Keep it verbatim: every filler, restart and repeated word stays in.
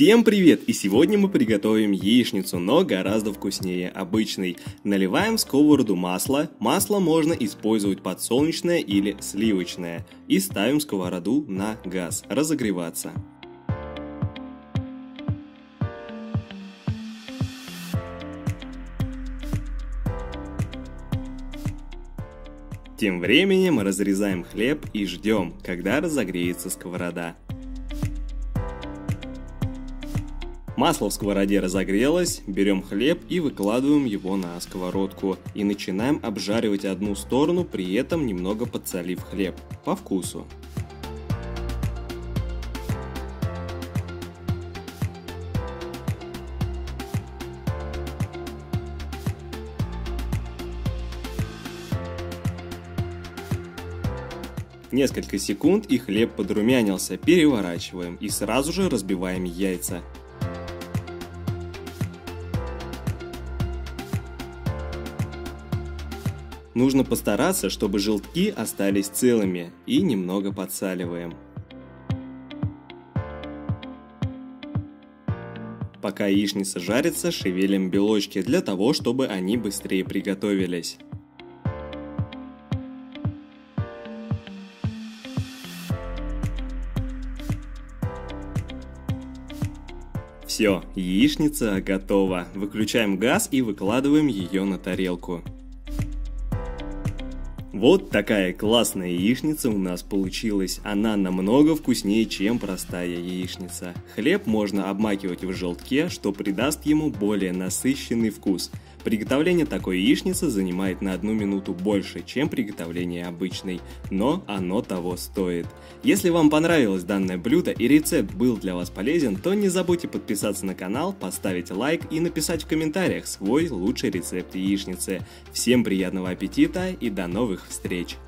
Всем привет! И сегодня мы приготовим яичницу, но гораздо вкуснее обычной. Наливаем в сковороду масло. Масло можно использовать подсолнечное или сливочное. И ставим сковороду на газ разогреваться. Тем временем разрезаем хлеб и ждем, когда разогреется сковорода. Масло в сковороде разогрелось, берем хлеб и выкладываем его на сковородку. И начинаем обжаривать одну сторону, при этом немного подсолив хлеб по вкусу. Несколько секунд и хлеб подрумянился, переворачиваем и сразу же разбиваем яйца. Нужно постараться, чтобы желтки остались целыми, и немного подсаливаем. Пока яичница жарится, шевелим белочки для того, чтобы они быстрее приготовились. Все, яичница готова. Выключаем газ и выкладываем ее на тарелку. Вот такая классная яичница у нас получилась. Она намного вкуснее, чем простая яичница. Хлеб можно обмакивать в желтке, что придаст ему более насыщенный вкус. Приготовление такой яичницы занимает на одну минуту больше, чем приготовление обычной, но оно того стоит. Если вам понравилось данное блюдо и рецепт был для вас полезен, то не забудьте подписаться на канал, поставить лайк и написать в комментариях свой лучший рецепт яичницы. Всем приятного аппетита и до новых встреч!